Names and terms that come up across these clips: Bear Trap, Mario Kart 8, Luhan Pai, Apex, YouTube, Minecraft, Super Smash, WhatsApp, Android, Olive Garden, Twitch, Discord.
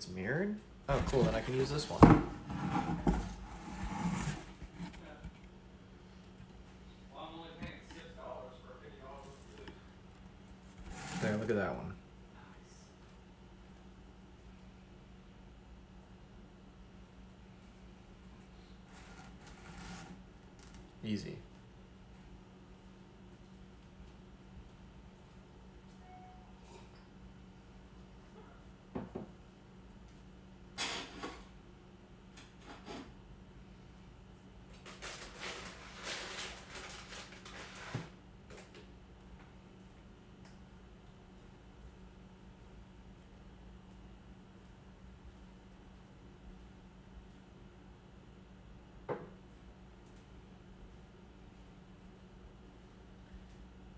it's mirrored? Oh, cool, then I can use this one. There, look at that one. Easy.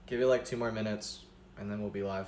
Give it like 2 more minutes, and then we'll be live.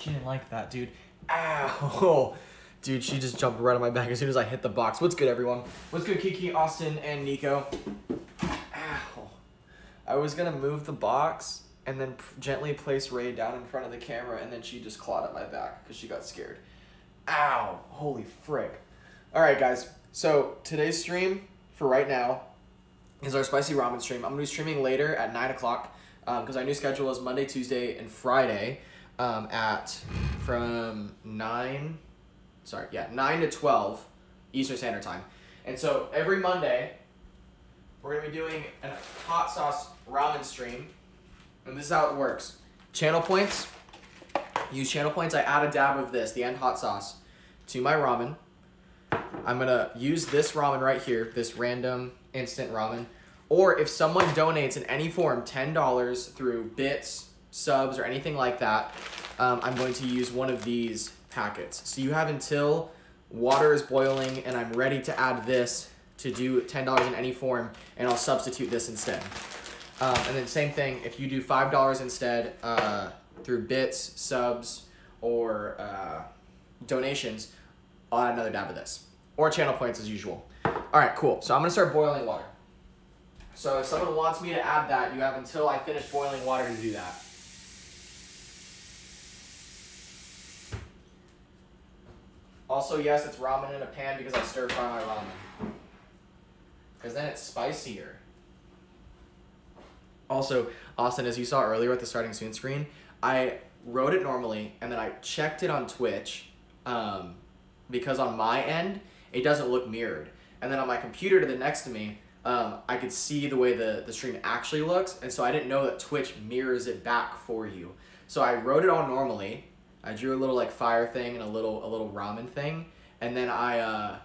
She didn't like that, dude. Ow! Dude, she just jumped right on my back as soon as I hit the box. What's good, everyone? What's good, Kiki, Austin, and Nico? Ow. I was gonna move the box and then gently place Ray down in front of the camera, and then she just clawed at my back because she got scared. Ow! Holy frick. Alright, guys. So, today's stream, for right now, is our spicy ramen stream. I'm gonna be streaming later at 9 o'clock because our new schedule is Monday, Tuesday, and Friday. From 9 to 12 Eastern Standard Time. And so every Monday, we're going to be doing a hot sauce ramen stream. And this is how it works. Channel points. Use channel points. I add a dab of this, the end hot sauce, to my ramen. I'm going to use this ramen right here, this random instant ramen. Or if someone donates in any form, $10 through bits, subs, or anything like that, I'm going to use one of these packets. So you have until water is boiling and I'm ready to add this to do $10 in any form, and I'll substitute this instead. And then same thing, if you do $5 instead through bits, subs, or donations, I'll add another dab of this. Or channel points as usual. All right, cool. So I'm gonna start boiling water. So if someone wants me to add that, you have until I finish boiling water to do that. Also, yes, it's ramen in a pan because I stir fry my ramen. Because then it's spicier. Also, Austin, as you saw earlier with the starting soon screen, I wrote it normally and then I checked it on Twitch because on my end, it doesn't look mirrored. And then on my computer to the next to me, I could see the way the stream actually looks. And so I didn't know that Twitch mirrors it back for you. So I wrote it all normally. I drew a little like fire thing and a little ramen thing, and then I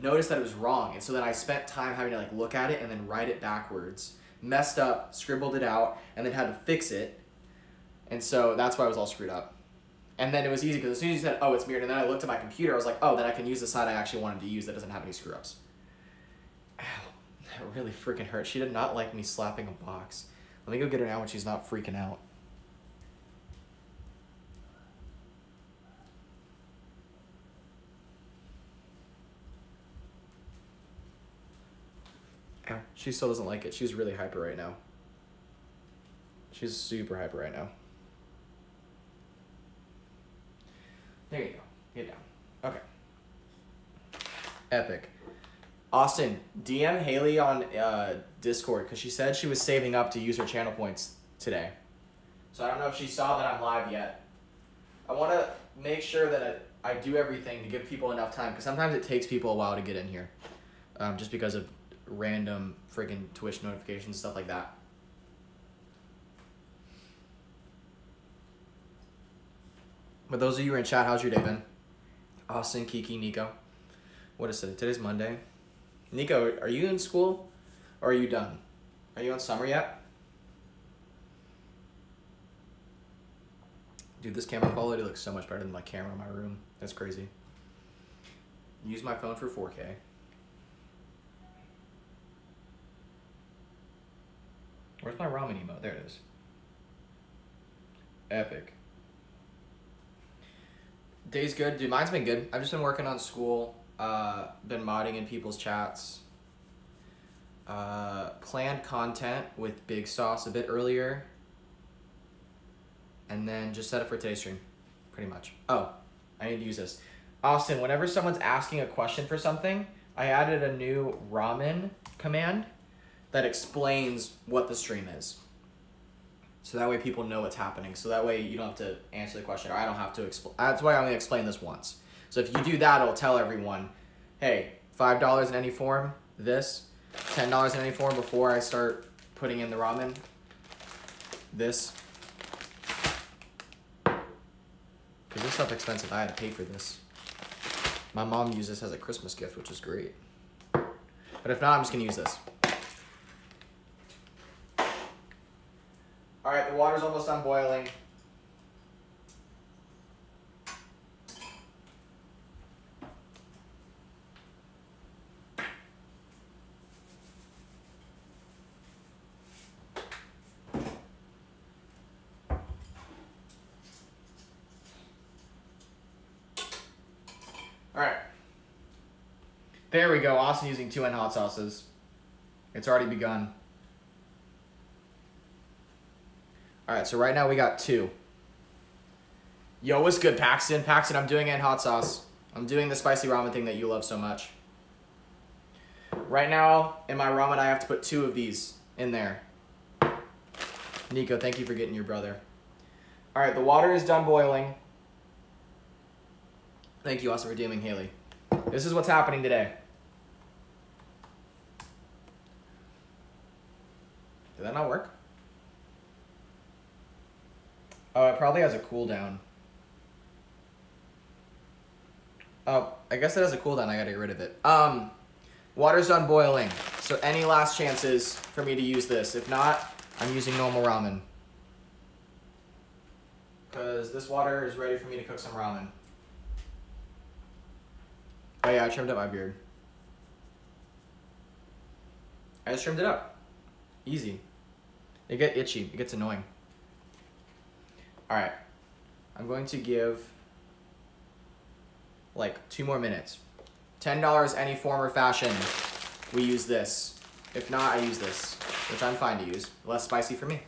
noticed that it was wrong, and so then I spent time having to like look at it and then write it backwards, messed up, scribbled it out, and then had to fix it, and so that's why I was all screwed up. And then it was easy because as soon as you said, oh, it's mirrored, and then I looked at my computer, I was like, oh, then I can use the side I actually wanted to use that doesn't have any screw ups. Ow, that really freaking hurt. She did not like me slapping a box. Let me go get her now when she's not freaking out. She still doesn't like it. She's really hyper right now. She's super hyper right now. There you go. Get down. Okay. Epic. Austin, DM Haley on Discord because she said she was saving up to use her channel points today. So I don't know if she saw that I'm live yet. I want to make sure that I do everything to give people enough time because sometimes it takes people a while to get in here just because of random freaking Twitch notifications and stuff like that. But those of you who are in chat, how's your day been? Austin, Kiki, Nico. What is today? Today's Monday. Nico, are you in school or are you done? Are you on summer yet? Dude, this camera quality looks so much better than my camera in my room. That's crazy. Use my phone for 4K. Where's my ramen emote? There it is. Epic. Day's good. Dude, mine's been good. I've just been working on school. Been modding in people's chats. Planned content with Big Sauce a bit earlier. And then just set it for today's stream, pretty much. Oh, I need to use this. Austin, whenever someone's asking a question for something, I added a new ramen command that explains what the stream is. So that way people know what's happening. So that way you don't have to answer the question, or I don't have to explain. That's why I only explain this once. So if you do that, it'll tell everyone, hey, $5 in any form, this, $10 in any form before I start putting in the ramen, this. Because this stuff's expensive, I had to pay for this. My mom used this as a Christmas gift, which is great. But if not, I'm just gonna use this. All right, the water's almost done boiling. There we go, Austin using 2N hot sauces. It's already begun. All right, so right now we got 2. Yo, what's good, Paxton? Paxton, I'm doing N hot sauce. I'm doing the spicy ramen thing that you love so much. Right now, in my ramen, I have to put 2 of these in there. Nico, thank you for getting your brother. All right, the water is done boiling. Thank you, Austin, for DMing Haley. This is what's happening today. Did that not work? Oh, it probably has a cooldown. Oh, I guess it has a cooldown. I gotta get rid of it. Water's done boiling. So any last chances for me to use this? If not, I'm using normal ramen. Because this water is ready for me to cook some ramen. Oh yeah, I trimmed up my beard. I just trimmed it up. Easy. It gets itchy. It gets annoying. All right. I'm going to give like 2 more minutes. $10 any form or fashion. We use this. If not, I use this, which I'm fine to use. Less spicy for me.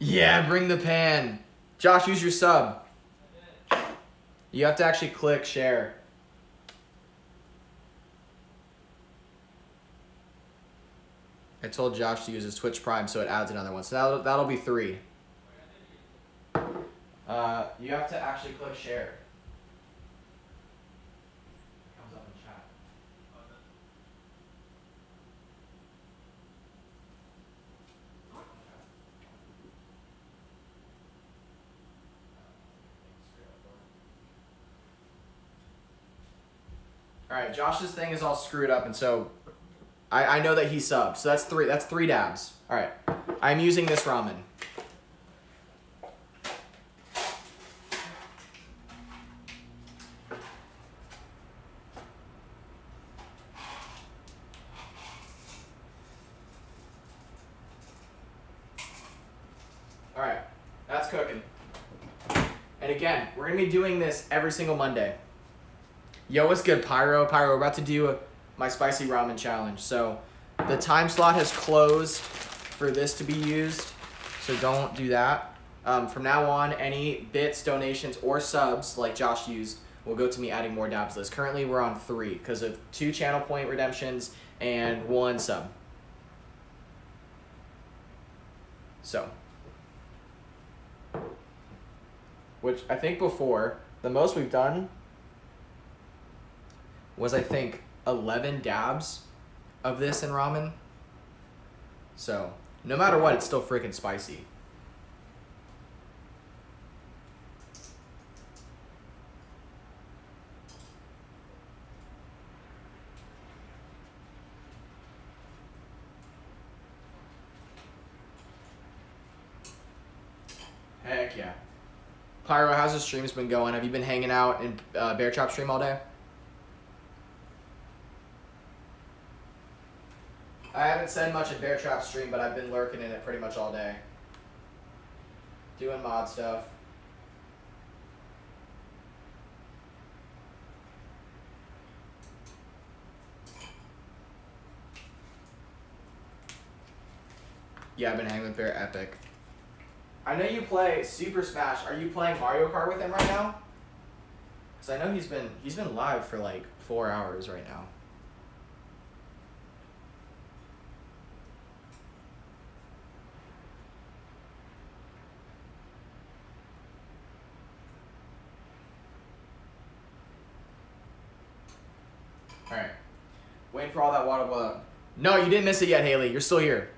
Yeah, bring the pan. Josh, use your sub. You have to actually click share. I told Josh to use his Twitch Prime, so it adds another one. So that'll be 3. You have to actually click share. It comes up in chat. All right, Josh's thing is all screwed up, and so I know that he subbed. So that's 3. That's 3 dabs. All right, I'm using this ramen. All right, that's cooking. And again, we're gonna be doing this every single Monday. Yo, what's good, Pyro? Pyro, we're about to do my spicy ramen challenge. So the time slot has closed for this to be used. So don't do that. From now on, any bits, donations, or subs, like Josh used, will go to me adding more dabs list. Currently, we're on 3 because of 2 channel point redemptions and 1 sub. So, which I think before, the most we've done was, I think, 11 dabs of this in ramen. So, no matter what, it's still freaking spicy. Heck yeah. Pyro, how's the streams been going? Have you been hanging out in Bear Trap stream all day? I haven't said much at Bear Trap stream, but I've been lurking in it pretty much all day. Doing mod stuff. Yeah, I've been hanging with Bear Epic. I know you play Super Smash. Are you playing Mario Kart with him right now? Cause I know he's been live for like 4 hours right now. For all that water blow. No, you didn't miss it yet, Haley. You're still here.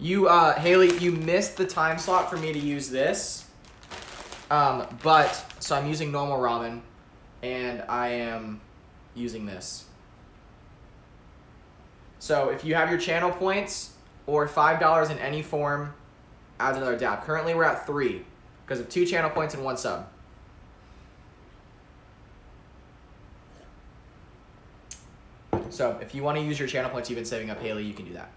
You, Haley, you missed the time slot for me to use this. So I'm using normal ramen, and I am using this. So if you have your channel points or $5 in any form, add another dab. Currently, we're at 3 because of 2 channel points and 1 sub. So if you want to use your channel points you've been saving up, Haley, you can do that.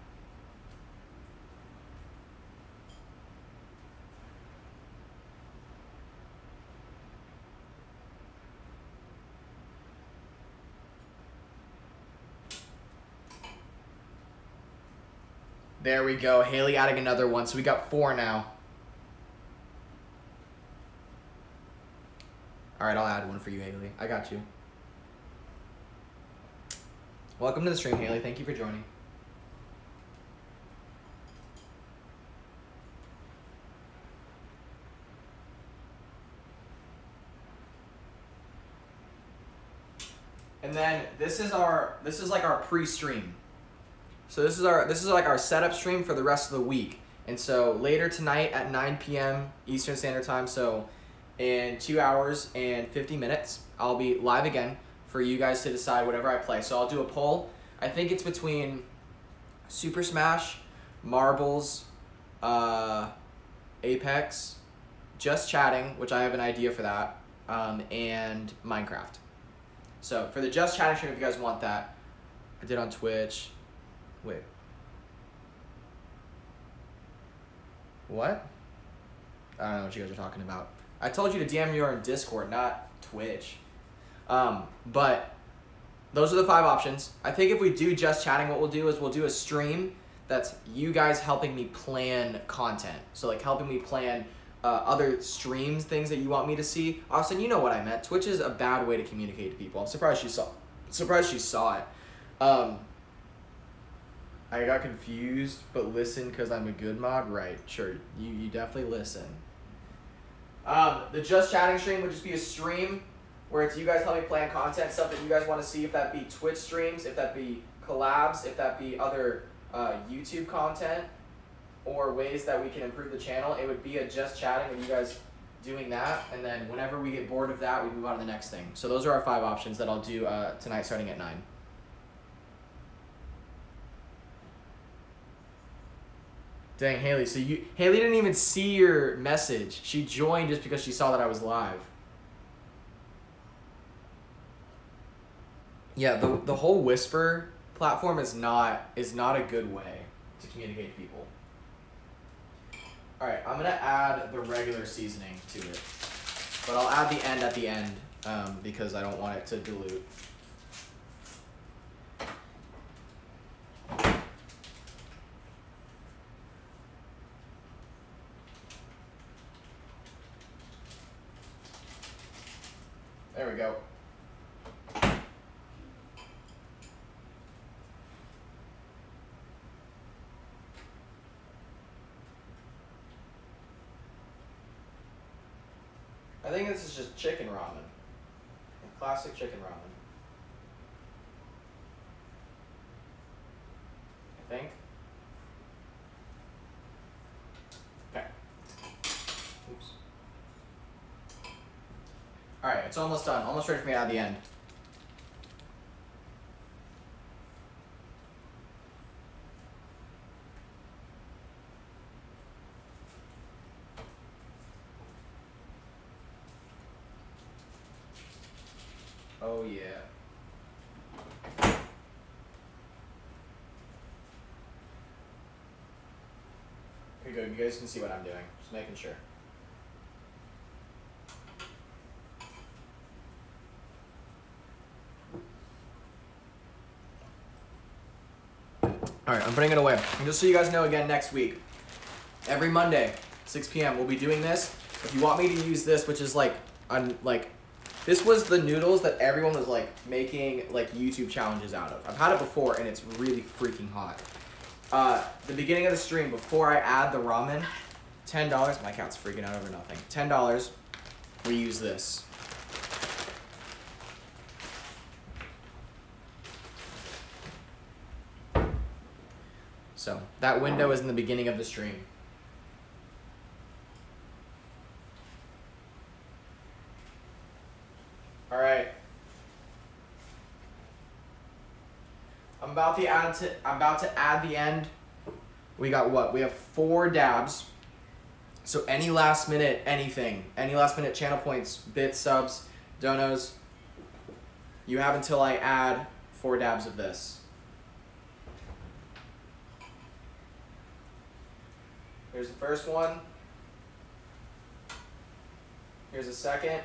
There we go. Haley adding another one. So we got 4 now. All right, I'll add one for you, Haley. I got you. Welcome to the stream, Haley. Thank you for joining. And then this is like our pre-stream. So this is like our setup stream for the rest of the week. And so later tonight at 9 p.m. Eastern Standard Time, so in 2 hours and 50 minutes, I'll be live again for you guys to decide whatever I play. So I'll do a poll. I think it's between Super Smash, Marbles, Apex, Just Chatting, which I have an idea for that, and Minecraft. So for the Just Chatting stream, if you guys want that, I did on Twitch. Wait. What? I don't know what you guys are talking about. I told you to DM your in Discord, not Twitch. But those are the 5 options. I think if we do Just Chatting, what we'll do is we'll do a stream that's you guys helping me plan content. So like helping me plan other streams, things that you want me to see. Austin, you know what I meant. Twitch is a bad way to communicate to people. I'm surprised she saw. Surprised she saw it. I got confused, but listen, cause I'm a good mod, right? Sure, you definitely listen. The Just Chatting stream would just be a stream where it's you guys help me plan content, stuff that you guys want to see, if that be Twitch streams, if that be collabs, if that be other YouTube content, or ways that we can improve the channel. It would be a Just Chatting of you guys doing that, and then whenever we get bored of that, we move on to the next thing. So those are our 5 options that I'll do tonight starting at 9. Dang, Haley, so Haley didn't even see your message. She joined just because she saw that I was live. Yeah, the whole Whisper platform is not a good way to communicate to people. All right, I'm gonna add the regular seasoning to it, but I'll add the end at the end because I don't want it to dilute. There we go. I think this is just chicken ramen. Classic chicken ramen. I think. Okay. Oops. Alright, it's almost done. Almost ready for me out of the end. Oh yeah. Okay, good. You guys can see what I'm doing. Just making sure. Alright, I'm putting it away. And just so you guys know, again, next week, every Monday, 6 p.m., we'll be doing this. If you want me to use this, which is like, this was the noodles that everyone was like making like YouTube challenges out of. I've had it before and it's really freaking hot. The beginning of the stream, before I add the ramen, $10, my cat's freaking out over nothing. $10, we use this. So that window is in the beginning of the stream. All right, I'm about to add the end. We got what? We have 4 dabs. So any last minute anything, any last minute channel points, bits, subs, donos, you have until I add 4 dabs of this. Here's the first one. Here's the second.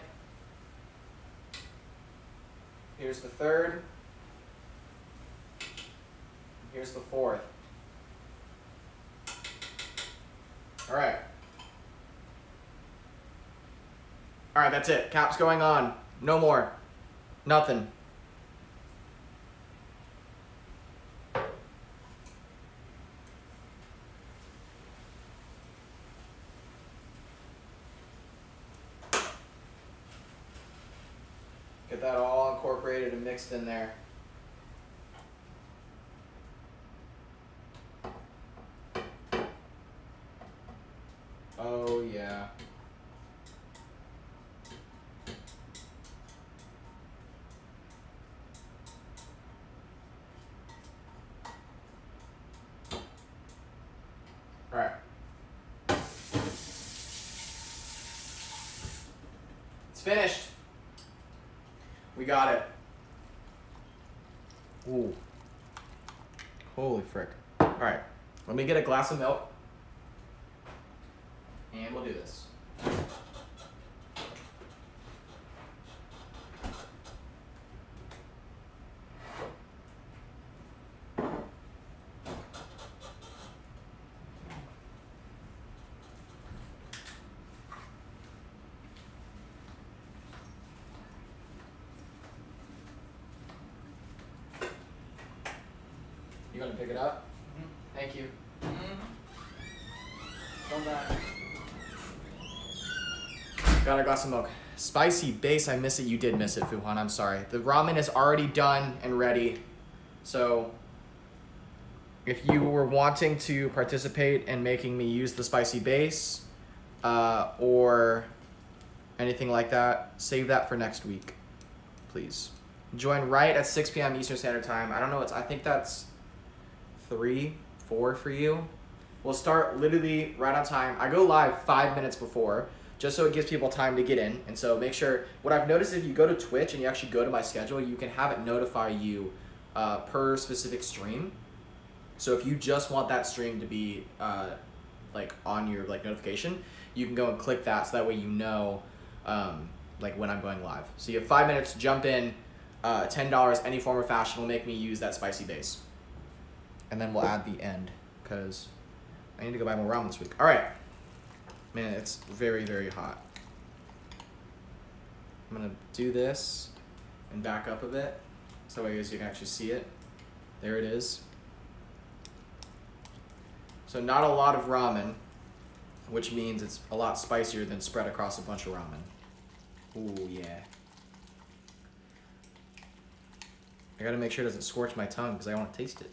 Here's the third. Here's the fourth. All right. All right, that's it. Cap's going on. No more. Nothing. That all incorporated and mixed in there. Oh yeah. All right. It's finished. We got it. Ooh. Holy frick. All right, let me get a glass of milk and we'll do this. Pick it up. Mm-hmm. Thank you. Mm-hmm. Come back. Got a glass of milk. Spicy base, I miss it. You did miss it, Fuhan. I'm sorry. The ramen is already done and ready. So if you were wanting to participate in making me use the spicy base or anything like that, save that for next week, please. Join right at 6 p.m. Eastern Standard Time. I don't know. I think that's 3, 4 for you. We'll start literally right on time. I go live 5 minutes before just so it gives people time to get in. And so make sure, what I've noticed, if you go to Twitch and you actually go to my schedule, you can have it notify you per specific stream. So if you just want that stream to be like on your like notification, you can go and click that. So that way, you know, like when I'm going live. So you have 5 minutes, jump in, $10, any form or fashion will make me use that spicy base. And then we'll add the end because I need to go buy more ramen this week. All right, man, it's very, very hot. I'm gonna do this and back up a bit so I guess you can actually see it. There it is. So not a lot of ramen, which means it's a lot spicier than spread across a bunch of ramen. Ooh, yeah. I gotta make sure it doesn't scorch my tongue because I want to taste it.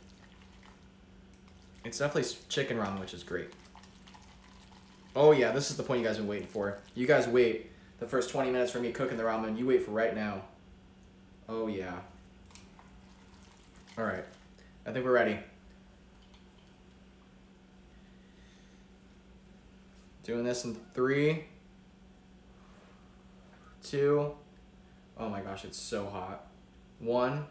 It's definitely chicken ramen, which is great. Oh yeah, this is the point you guys have been waiting for. You guys wait the first 20 minutes for me cooking the ramen. You wait for right now. Oh yeah. All right, I think we're ready. Doing this in 3, 2, oh my gosh, it's so hot. 1.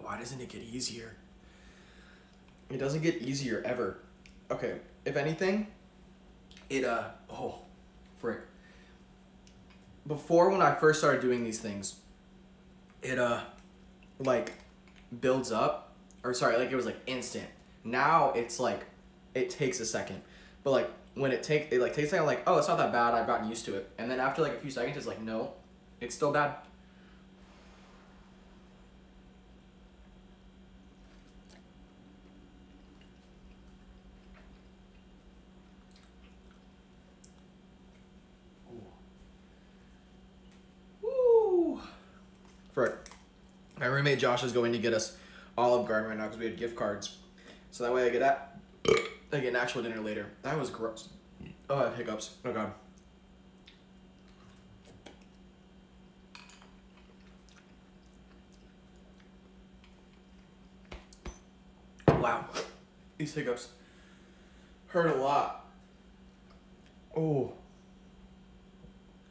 Why doesn't it get easier? It doesn't get easier ever. Okay, if anything, it oh, frick. Before, when I first started doing these things, it like builds up, or sorry, like it was like instant. Now it's like it takes a second, but like when it like takes a second, I'm like, oh, it's not that bad. I've gotten used to it, and then after like a few seconds, it's like, no, it's still bad. My roommate Josh is going to get us Olive Garden right now because we had gift cards. So that way I get an actual dinner later. That was gross. Oh, I have hiccups. Oh God. Wow. These hiccups hurt a lot. Oh.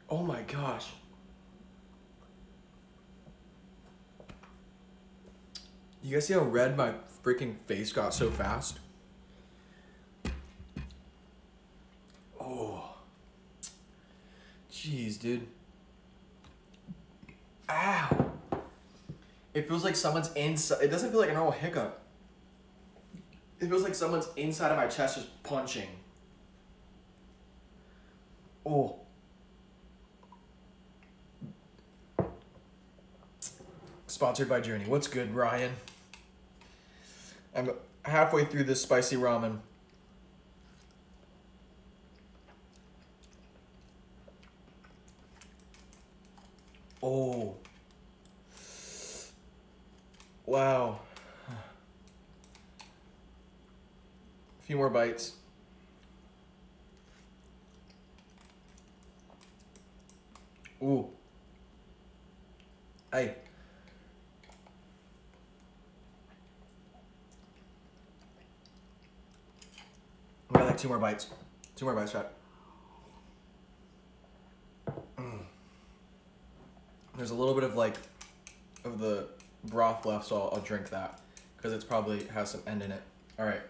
Oh my gosh. You guys see how red my freaking face got so fast? Oh. Jeez, dude. Ow. It feels like someone's inside. It doesn't feel like a normal hiccup. It feels like someone's inside of my chest just punching. Oh. Sponsored by Journey. What's good, Ryan? I'm halfway through this spicy ramen. Oh. Wow. A few more bites. Ooh. Hey. I like 2 more bites. 2 more bites, chat. Mm. There's a little bit of like, of the broth left, so I'll drink that because it's probably has some end in it. All right,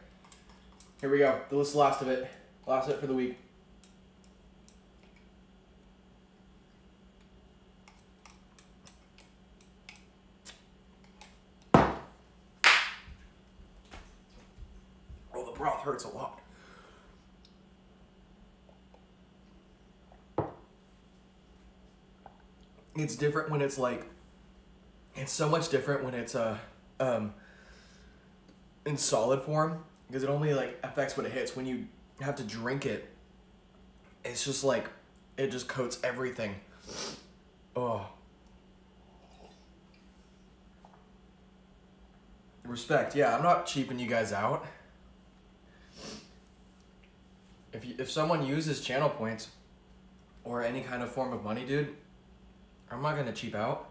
here we go. This is the last of it. Last of it for the week. Oh, the broth hurts a lot. It's different when it's like, it's so much different when it's in solid form because it only like affects what it hits. When you have to drink it, it's just like, it just coats everything. Oh. Respect. Yeah, I'm not cheaping you guys out. If someone uses channel points or any kind of form of money, dude, I'm not gonna cheap out.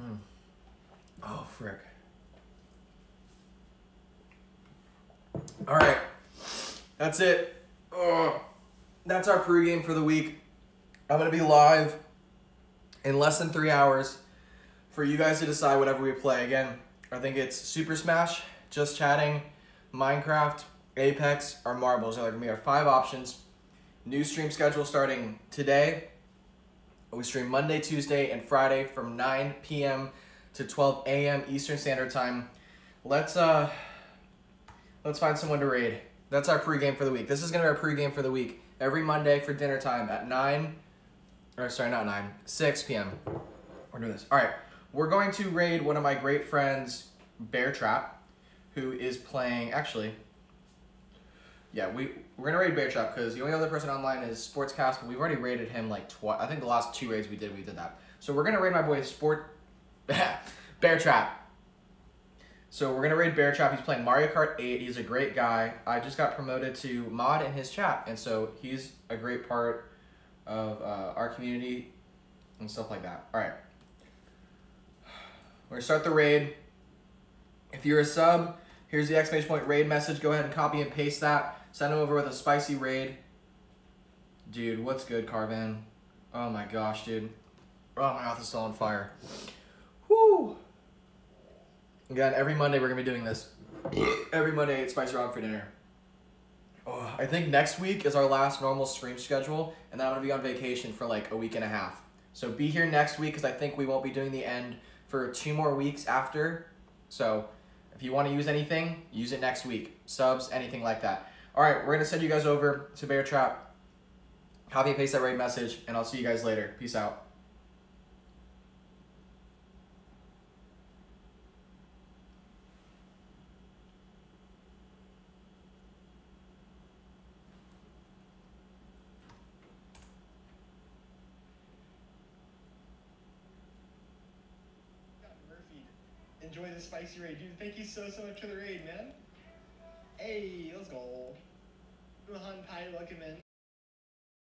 Mm. Oh, frick. All right, that's it. Ugh. That's our pregame for the week. I'm gonna be live in less than 3 hours for you guys to decide whatever we play. Again, I think it's Super Smash, Just Chatting, Minecraft, Apex, or Marbles. They're gonna be our 5 options. New stream schedule starting today. We stream Monday, Tuesday, and Friday from 9 p.m. to 12 a.m. Eastern Standard Time. Let's find someone to raid. That's our pregame for the week. This is gonna be our pregame for the week. Every Monday for dinner time at 6 p.m. We're doing this. All right, we're going to raid one of my great friends, Bear Trap, who is playing, actually, yeah, we're gonna raid Bear Trap because the only other person online is Sportscast, but we've already raided him like twice. I think the last two raids we did that. So we're gonna raid my boy Bear Trap. So we're gonna raid Bear Trap. He's playing Mario Kart 8. He's a great guy. I just got promoted to mod in his chat, and so he's a great part of our community and stuff like that. All right, we're gonna start the raid. If you're a sub, here's the exclamation point raid message. Go ahead and copy and paste that. Send him over with a spicy raid. Dude, what's good, Carvan? Oh my gosh, dude. Oh, my mouth is still on fire. Woo! Again, every Monday we're gonna be doing this. Every Monday at Spicy Rob for dinner. Oh, I think next week is our last normal stream schedule, and then I'm gonna be on vacation for like a week and a half. So be here next week, because I think we won't be doing the end for 2 more weeks after. So if you wanna use anything, use it next week. Subs, anything like that. All right, we're gonna send you guys over to Bear Trap. Copy and paste that raid message, and I'll see you guys later. Peace out. Enjoy the spicy raid, dude. Thank you so much for the raid, man. Hey, let's go. Luhan Pai, welcome in.